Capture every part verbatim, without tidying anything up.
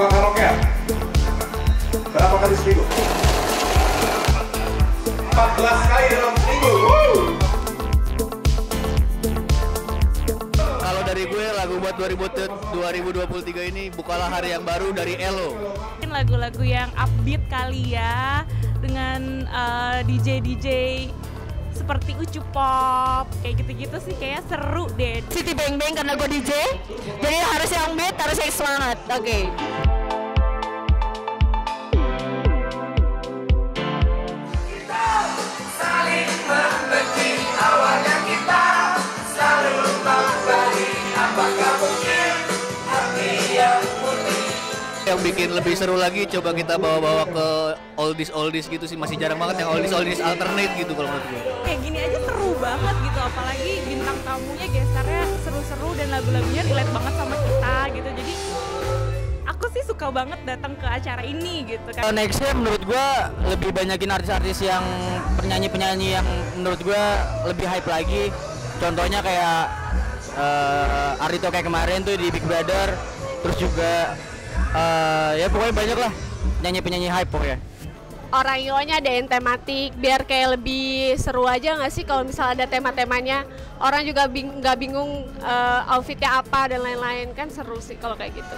suka karaoke? Berapa kali seminggu? empat belas kali dalam seminggu. Kalau dari gue lagu buat dua ribu dua puluh tiga ini Bukalah Hari Yang Baru dari Elo. Mungkin lagu-lagu yang upbeat kali ya, dengan D J D J seperti Ucupop, kayak gitu-gitu sih, kayak seru deh. City Bang Bang karena gue D J, jadi harus yang beat, harus yang semangat, oke. Okay. Yang bikin lebih seru lagi, coba kita bawa-bawa ke oldies-oldies gitu sih, masih jarang banget yang oldies-oldies alternate gitu kalau menurut gue. Kayak gini aja seru banget gitu, apalagi bintang tamunya gesternya seru-seru dan lagu-lagunya relate banget sama kita gitu, jadi aku sih suka banget datang ke acara ini gitu kan. Nextnya menurut gue lebih banyakin artis-artis yang penyanyi-penyanyi yang menurut gue lebih hype lagi, contohnya kayak uh, Arito kayak kemarin tuh di Big Brother, terus juga Uh, ya pokoknya banyak lah penyanyi-penyanyi hype pokoknya. Orang-orangnya ada yang tematik, biar kayak lebih seru aja nggak sih kalau misalnya ada tema-temanya. Orang juga bing gak bingung uh, outfitnya apa dan lain-lain, kan seru sih kalau kayak gitu.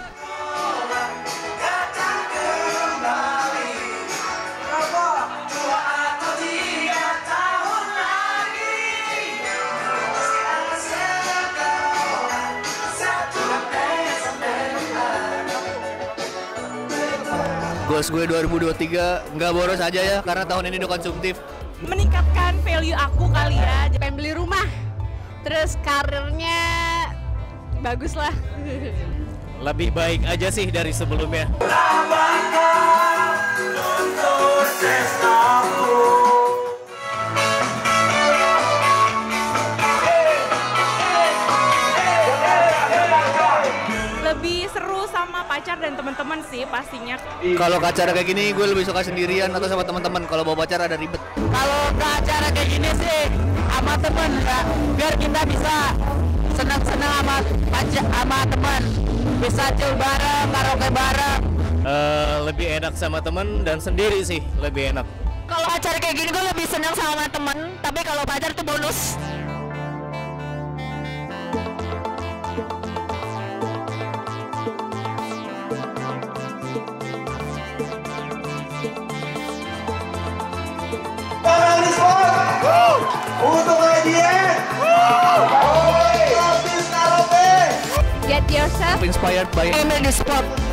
Goals gue dua ribu dua puluh tiga nggak boros aja ya, karena tahun ini udah konsumtif. Meningkatkan value aku kali ya, pengen beli rumah, terus karirnya bagus lah. Lebih baik aja sih dari sebelumnya. Pacar dan teman-teman sih pastinya. Kalau ke acara kayak gini gue lebih suka sendirian atau sama teman-teman. Kalau bawa pacar ada ribet. Kalau ke acara kayak gini sih sama teman ya, biar kita bisa senang-senang sama pacar sama teman. Bisa chill bareng, karaoke bareng. Uh, lebih enak sama teman dan sendiri sih lebih enak. Kalau acara kayak gini gue lebih senang sama teman, tapi kalau pacar tuh bonus. Untuk hadiah, get yourself inspired by Emily Sport.